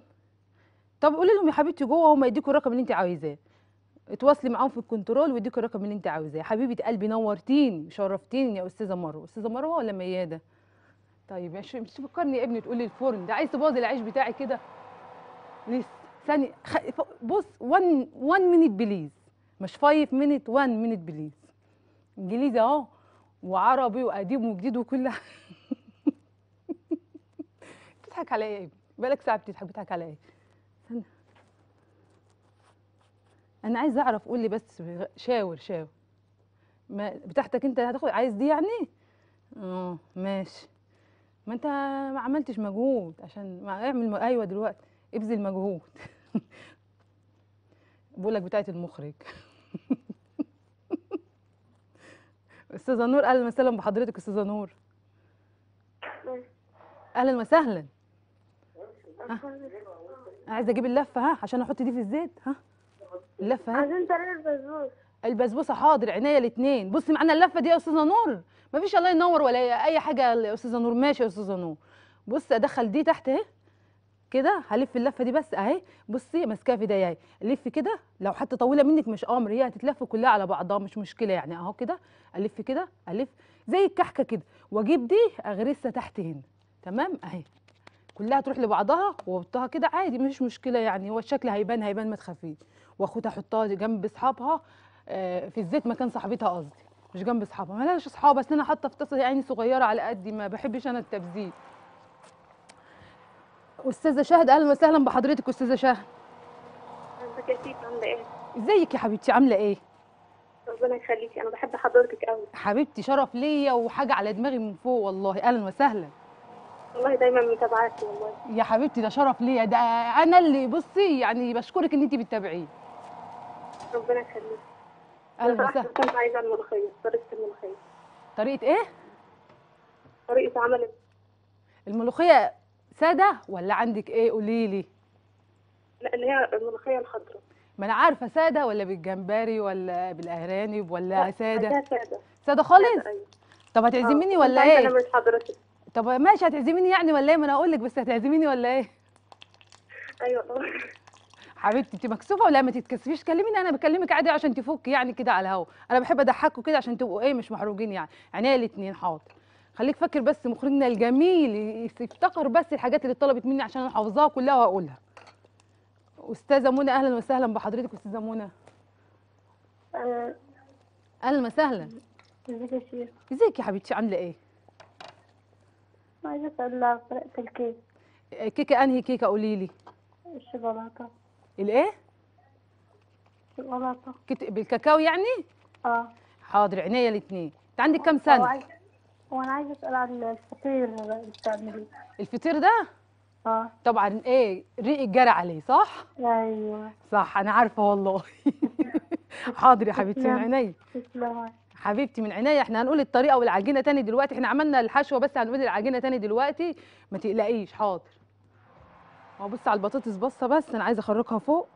طب قولي لهم يا حبيبتي جوه هم يديكوا الرقم اللي انت عايزاه، اتواصلي معاهم في الكنترول ويديكوا الرقم اللي انت عايزاه. حبيبه قلبي نورتيني شرفتيني يا استاذه مروه. استاذه مروه ولا مياده؟ طيب مش مش تفكرني يا ابني تقول لي الفرن ده عايز تبوظ العيش بتاعي كده لسه ثانيه. خ... بص واحد مينيت بليز، مش فايف مينيت، واحد مينيت بليز. انجليزي اهو وعربي وقديم وجديد وكل حاجه. بتضحك عليا ايه؟ بقالك ساعه بتضحك، بتضحك عليا ايه؟ استنى انا عايز اعرف، قول لي بس. شاور شاور ما بتاعتك انت هتاخد، عايز دي يعني؟ اه ماشي. ما انت ما عملتش مجهود عشان ما اعمل م... ايوه دلوقتي ابذل مجهود. بقول لك بتاعت المخرج. استاذه نور اهلا وسهلا بحضرتك. استاذه نور اهلا وسهلا. عايزه اجيب اللفه ها عشان احط دي في الزيت. ها اللفه ها عايزين طريقه البسبوسه. البسبوسه حاضر عينيا الاثنين. بصي معانا اللفه دي يا استاذه نور، مفيش الله ينور ولا اي حاجه يا استاذه نور. ماشي يا استاذه نور. بصي ادخل دي تحت اهي كده، هلف اللفه دي بس اهي. بصي ماسكاها في ايديا اهي، لف كده. لو حتى طويله منك مش امر، هي هتتلف كلها على بعضها مش مشكله يعني. اهو كده الف كده، الف زي الكحكه كده، واجيب دي اغرسها تحت هنا. تمام اهي كلها تروح لبعضها وابطها كده عادي مش مشكله يعني. هو الشكل هيبان هيبان ما تخافيش. واخدها احطها جنب اصحابها في الزيت مكان صاحبتها، قصدي مش جنب اصحابها، مالهاش اصحاب. اصل انا حاطه في طاسه يعني صغيره على قدي، ما بحبش انا التبذير. استاذه شهد اهلا وسهلا بحضرتك. استاذه شهد ازيك يا سيدي عامله ايه؟ ازيك يا حبيبتي عامله ايه؟ ربنا يخليكي، انا بحب حضرتك قوي حبيبتي، شرف ليا وحاجه على دماغي من فوق والله. اهلا وسهلا والله، دايما متابعاكي والله يا حبيبتي، ده شرف ليا، ده انا اللي بصي يعني بشكرك ان انت بتتابعيني. ربنا يخليكي. اهلا وسهلا. كنت عايزه الملوخيه، طريقه الملوخيه. طريقه ايه؟ طريقه عمل الملوخيه ساده ولا عندك ايه؟ قولي لي. لا اللي هي الملوخيه الخضراء. ما انا عارفه ساده ولا بالجمبري ولا بالارانب ولا ساده؟ لا ساده ساده خالص؟ سادة أيوة. طب هتعزميني ولا ايه؟ انا مش حضرتك. طب ماشي هتعزميني يعني ولا ايه؟ ما انا اقول لك بس هتعزميني ولا ايه؟ ايوه طبعا. حبيبتي انت مكسوفه ولا ما تتكسفيش؟ كلميني انا بكلمك عادي عشان تفك يعني كده على الهوا. انا بحب اضحكوا كده عشان تبقوا ايه مش محروجين يعني. عينيا الاثنين حاضر. خليك فاكر بس مخرجنا الجميل يفتكر بس الحاجات اللي اتطلبت مني عشان انا حافظاها كلها واقولها. استاذه منى اهلا وسهلا بحضرتك. استاذه منى اهلا وسهلا. ازيك يا شيخ؟ ازيك يا حبيبتي عامله ايه؟ عايزه اطلع طريقه الكيك. كيكه انهي كيكه قولي لي؟ الشوكولاته. الايه؟ الشوكولاته بالكاكاو يعني؟ اه حاضر عينيا الاثنين. انت عندك كام سنه؟ وانا عايزه اسال عن الفطير اللي بتعمليه. الفطير ده؟ اه طبعا ايه ريقك جرى عليه صح؟ ايوه صح انا عارفه والله. حاضر يا حبيبتي من عينيا. تسلمي حبيبتي من عينيا. احنا هنقول الطريقه والعجينه تاني دلوقتي، احنا عملنا الحشوه بس هنقول العجينه تاني دلوقتي ما تقلقيش. حاضر. هو بص على البطاطس بصه بس انا عايزه اخرجها فوق،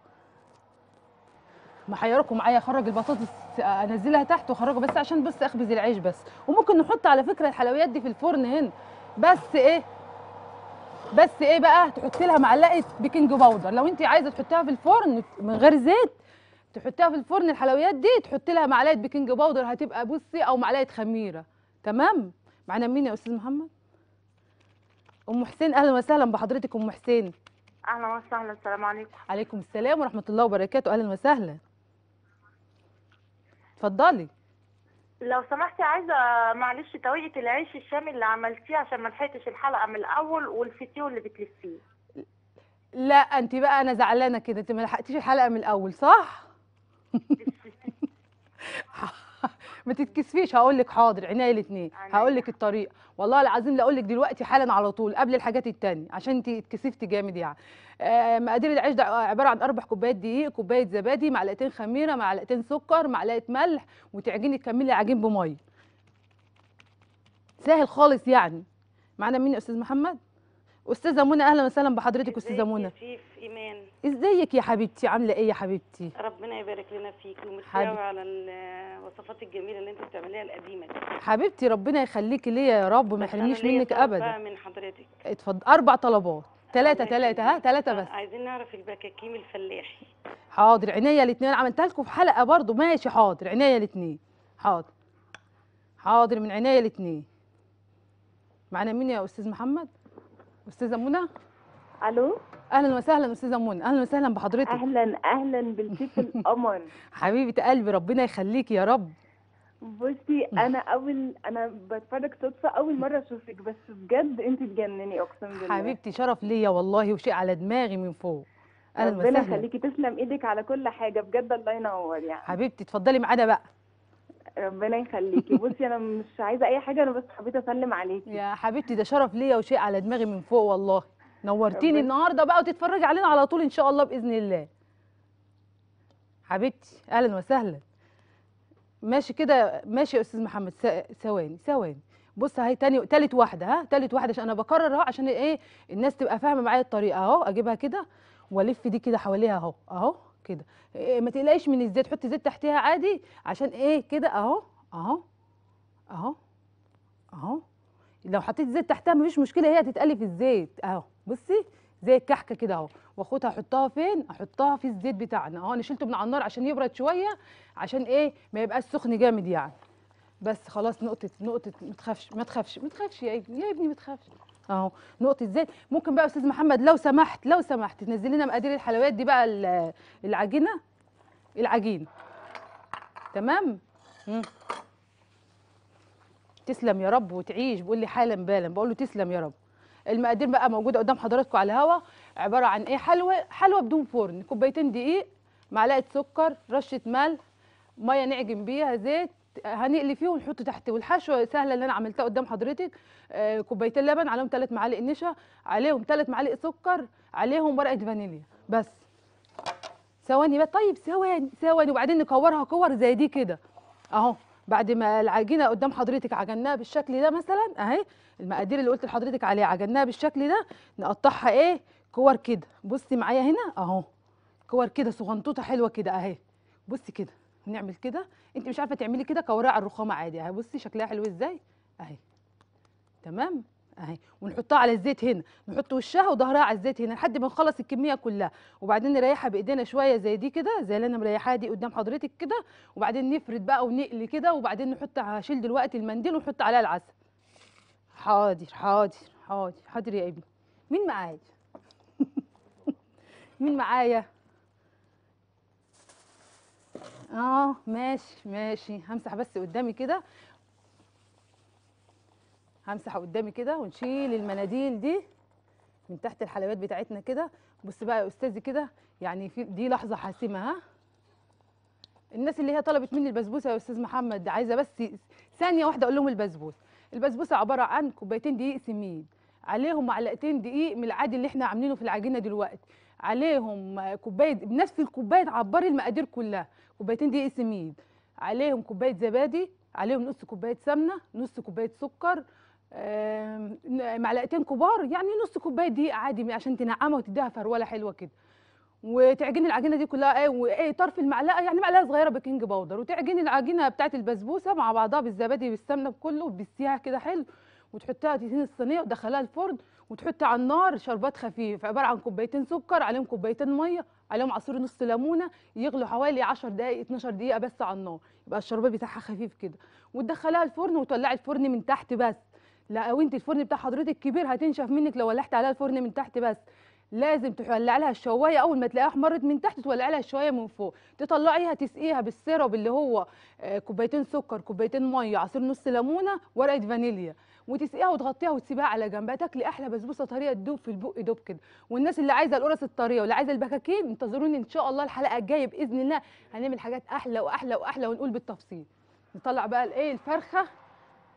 محيركم معايا. اخرج البطاطس انزلها تحت واخرجها بس عشان بس اخبز العيش بس. وممكن نحط على فكره الحلويات دي في الفرن هنا بس ايه بس ايه بقى تحطي لها معلقه بيكنج باودر. لو انت عايزه تحطيها في الفرن من غير زيت تحطيها في الفرن الحلويات دي، تحطي لها معلقه بيكنج باودر هتبقى بصي، او معلقه خميره. تمام. معانا مين يا استاذ محمد؟ ام حسين اهلا وسهلا بحضرتك. ام حسين اهلا وسهلا. السلام عليكم. عليكم السلام ورحمه الله وبركاته. اهلا وسهلا. اتفضلي. لو سمحتي عايزه معلش طريقه العيش الشامي اللي عملتيه عشان ما لحقتش الحلقه من الاول، والفيتيو اللي بتلفيه. لا انت بقى انا زعلانه كده، انت ما لحقتيش الحلقه من الاول صح؟ ما تتكسفيش هقول لك. حاضر عينيا الاثنين. هقول لك الطريقه والله العظيم لا اقول لك دلوقتي حالا على طول قبل الحاجات الثانيه عشان انت اتكسفتي جامد يعني. آه مقادير العيش ده عباره عن اربع كوبايات دقيق، كوبايه زبادي، معلقتين خميره، معلقتين سكر، معلقه ملح، وتعجني تكملي العجين بميه. سهل خالص يعني. معانا مين يا استاذ محمد؟ استاذه منى، اهلا وسهلا بحضرتك استاذه منى. ازيك يا ايمان؟ ازيك يا حبيبتي؟ عامله ايه يا حبيبتي؟ ربنا يبارك لنا فيك، ومتشكره على الوصفات الجميله اللي انت بتعمليها القديمه دي حبيبتي. ربنا يخليكي ليا يا رب، ما يحرمنيش منك ابدا. من حضرتك اتفضل. اربع طلبات، ثلاثه ثلاثه ها ثلاثه بس. عايزين نعرف البكاكيم الفلاحي. حاضر، عينيا الاثنين، عملتها لكم في حلقه برضو. ماشي حاضر، عينيا الاثنين، حاضر حاضر من عينيا الاثنين. معانا مين يا استاذ محمد؟ استاذه منى. الو، اهلا وسهلا استاذه منى. اهلا وسهلا بحضرتك. اهلا اهلا بالبيت القمر. حبيبه قلبي، ربنا يخليكي يا رب. بصي انا اول انا بتفرج صدفه، اول مره اشوفك، بس بجد انت تجنني اقسم بالله حبيبتي. شرف ليا والله، وشيء على دماغي من فوق. اهلا وسهلا، ربنا يخليكي، تسلم ايدك على كل حاجه بجد. الله ينور يعني حبيبتي. اتفضلي معانا بقى. ربنا يخليكي. بصي انا مش عايزه اي حاجه، انا بس حبيت اسلم عليكي يا حبيبتي. ده شرف ليا وشيء على دماغي من فوق والله. نورتيني النهارده بقى، وتتفرجي علينا على طول ان شاء الله باذن الله حبيبتي. اهلا وسهلا. ماشي كده، ماشي يا استاذ محمد. ثواني ثواني، بص اهي تاني تالت واحده. ها تالت واحده، عشان انا بكرر اهو، عشان ايه الناس تبقى فاهمه معايا الطريقه اهو. اجيبها كده والف دي كده حواليها اهو اهو كده. ما تقلقيش من الزيت، حطي زيت تحتها عادي، عشان ايه كده اهو اهو اهو اهو. لو حطيت زيت تحتها مفيش مشكله، هي هتتقلي في الزيت اهو. بصي زي الكحكه كده اهو. واخدها احطها فين؟ احطها في الزيت بتاعنا اهو. انا شلته من على النار عشان يبرد شويه، عشان ايه ما يبقاش سخن جامد يعني. بس خلاص نقطه نقطه، ما تخافش ما تخافش ما تخافش يا ابني يا ابني ما تخافش اهو. نقطه زيت. ممكن بقى يا استاذ محمد لو سمحت لو سمحت تنزل لنا مقادير الحلويات دي بقى، العجينه العجين تمام. مم. تسلم يا رب وتعيش. بقول لي حالا بالا، بقول له تسلم يا رب. المقادير بقى موجوده قدام حضراتكم على الهوا. عباره عن ايه؟ حلوه حلوه بدون فرن، كوبايتين دقيق، معلقه سكر، رشه ملح، ميه نعجن بيها، زيت هنقلي فيه ونحطه تحت. والحشوه سهله اللي انا عملتها قدام حضرتك. آه، كوبايتين لبن، عليهم ثلاث معالق نشا، عليهم ثلاث معالق سكر، عليهم ورقه فانيليا بس. ثواني بقى، طيب ثواني ثواني. وبعدين نكورها كور زي دي كده اهو. بعد ما العجينه قدام حضرتك عجناها بالشكل ده مثلا اهي، المقادير اللي قلت لحضرتك عليها عجناها بالشكل ده، نقطعها ايه كور كده. بصي معايا هنا اهو، كور كده صغنطوطه حلوه كده اهي. بصي كده ونعمل كده. انت مش عارفه تعملي كده، كورها على الرخامه عادي اهي. بصي شكلها حلو ازاي اهي تمام اهي. ونحطها على الزيت هنا، نحط وشها وظهرها على الزيت هنا لحد ما نخلص الكميه كلها. وبعدين نريحها بايدينا شويه زي دي كده، زي اللي انا مريحاها دي قدام حضرتك كده. وبعدين نفرد بقى ونقلي كده. وبعدين نحط، هشيل دلوقتي المنديل ونحط عليها العسل. حاضر حاضر حاضر حاضر يا ابني. مين معايا؟ مين معايا؟ اه ماشي ماشي. همسح بس قدامي كده، همسحها قدامي كده، ونشيل المناديل دي من تحت الحلويات بتاعتنا كده. بص بقى يا استاذي كده، يعني في دي لحظه حاسمه. ها الناس اللي هي طلبت مني البسبوسه يا استاذ محمد، عايزه بس ثانيه واحده اقول لهم البسبوسه. البسبوسه عباره عن كوبايتين دقيق سميد، عليهم معلقتين دقيق من العادي اللي احنا عاملينه في العجينه دلوقتي، عليهم كوبايه بنفس الكوبايه، عبري المقادير كلها، كوبايتين دقيق سميد، عليهم كوبايه زبادي، عليهم نص كوبايه سمنه، نص كوبايه سكر، معلقتين كبار يعني نص كوبايه دقيق عادي، عشان تنعمها وتديها فروله حلوه كده. وتعجني العجينه دي كلها ايه، وايه طرف المعلقه يعني معلقه صغيره بيكنج باودر، وتعجني العجينه بتاعت البسبوسه مع بعضها بالزبادي بالسمنه بكله، بالسياح كده حلو. وتحطها في الصينيه ودخلها الفرن، وتحطها على النار شربات خفيف، عباره عن كوبايتين سكر، عليهم كوبايتين ميه، عليهم عصير نص ليمونه، يغلوا حوالي عشر دقائق اتناشر دقيقه بس على النار، يبقى الشربات بتاعها خفيف كده. وتدخلها الفرن وتولعي الفرن من تحت بس. لا وانت الفرن بتاع حضرتك كبير، هتنشف منك لو ولعت عليها الفرن من تحت بس. لازم تولعي لها الشوايه، اول ما تلاقيها احمرت من تحت تولعي لها الشوايه من فوق، تطلعيها تسقيها بالسيرب اللي هو كوبايتين سكر، كوبايتين ميه، عصير نص ليمونه، ورقه فانيليا، وتسقيها وتغطيها وتسيبها على جنب. تاكلي احلى بسبوسه طريه تدوب في البق دوب كده. والناس اللي عايزه القرص الطريه واللي عايزه البكاكين، انتظروني ان شاء الله الحلقه الجايه باذن الله، هنعمل حاجات احلى واحلى واحلى ونقول بالتفصيل. نطلع بقى الايه الفرخه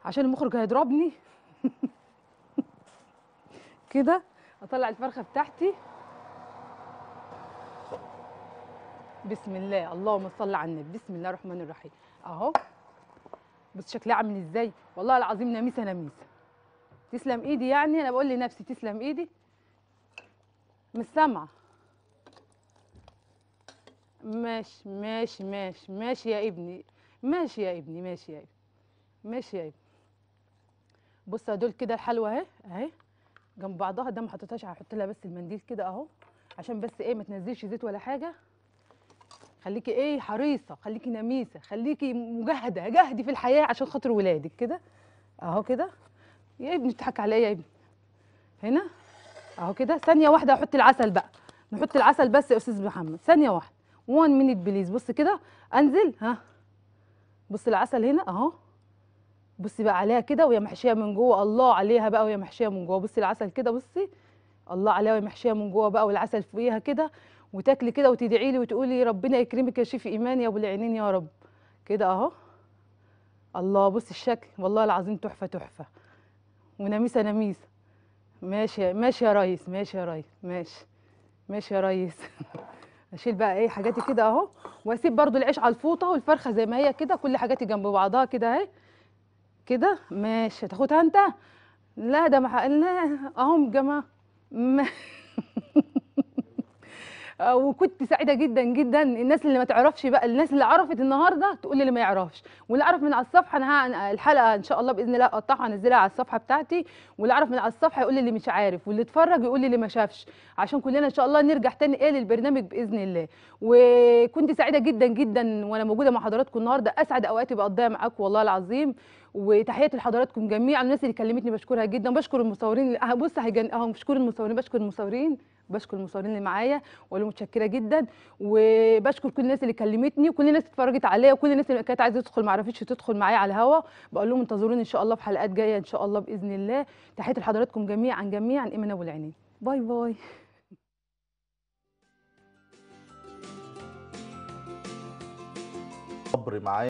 عشان المخرج هيضربني. كده اطلع الفرخه بتاعتي. بسم الله، اللهم صل على النبي. بسم الله الرحمن الرحيم اهو. بص شكلها عامل ازاي والله العظيم. نميسه نميسه تسلم ايدي، يعني انا بقول لنفسي تسلم ايدي. مش سامعه. ماشي ماشي ماشي ماشي يا ابني، ماشي يا ابني، ماشي يا ابني، ماشي يا ابني. بص دول كده الحلوه اهي اهي جنب بعضها، ده ما حطيتهاش، هحط لها بس المنديل كده اهو، عشان بس ايه ما تنزلش زيت ولا حاجه. خليكي ايه حريصه، خليكي نميسه، خليكي مجاهده، جاهدي في الحياه عشان خاطر ولادك كده اهو كده. يا ابني بتضحك على ايه يا ابني؟ هنا اهو كده. ثانيه واحده هحط العسل بقى، نحط العسل بس يا استاذ محمد، ثانيه واحده، وان مينيت بليز. بص كده انزل، ها بص العسل هنا اهو، بصي بقى عليها كده وهي محشيه من جوه، الله عليها بقى وهي محشيه من جوه. بصي العسل كده، بصي الله عليها وهي محشيه من جوه بقى، والعسل فوقيها كده، وتاكلي كده وتدعي لي وتقولي ربنا يكرمك يا شيف ايمان يا ابو العينين يا رب كده اهو. الله بصي الشكل والله العظيم تحفه تحفه. ونميسه نميسه، ماشي ماشي يا ريس، ماشي يا ريس، ماشي ماشي يا ريس. اشيل بقى ايه حاجاتي كده اهو، واسيب برضو العيش على الفوطه والفرخه زي ما هي كده، كل حاجاتي جنب بعضها كده اهي كده. ماشي هتاخدها انت؟ لا ده ما حقلناها اهو يا جماعه. وكنت سعيده جدا جدا. الناس اللي ما تعرفش بقى، الناس اللي عرفت النهارده تقول لي اللي ما يعرفش، واللي عرف من على الصفحه، انا الحلقه ان شاء الله باذن الله اقطعها انزلها على الصفحه بتاعتي، واللي عرف من على الصفحه يقول لي اللي مش عارف، واللي اتفرج يقول لي اللي ما شافش، عشان كلنا ان شاء الله نرجع تاني ايه للبرنامج باذن الله. وكنت سعيده جدا جدا وانا موجوده مع حضراتكم النهارده، اسعد اوقاتي بقضيها معاكم والله العظيم. وتحياتي لحضراتكم جميعا. الناس اللي كلمتني بشكرها جدا، بشكر المصورين، بص هيجن اهو، بشكر المصورين، بشكر المصورين بشكر المصورين اللي معايا واقول لهم متشكره جدا، وبشكر كل الناس اللي كلمتني وكل الناس اللي اتفرجت عليا وكل الناس اللي كانت عايزه تدخل ما عرفتش تدخل معايا على الهوا، بقول لهم انتظروني ان شاء الله في حلقات جايه ان شاء الله باذن الله. تحياتي لحضراتكم جميعا جميعا. إيمان أبو العينين، باي باي. صبري معايا.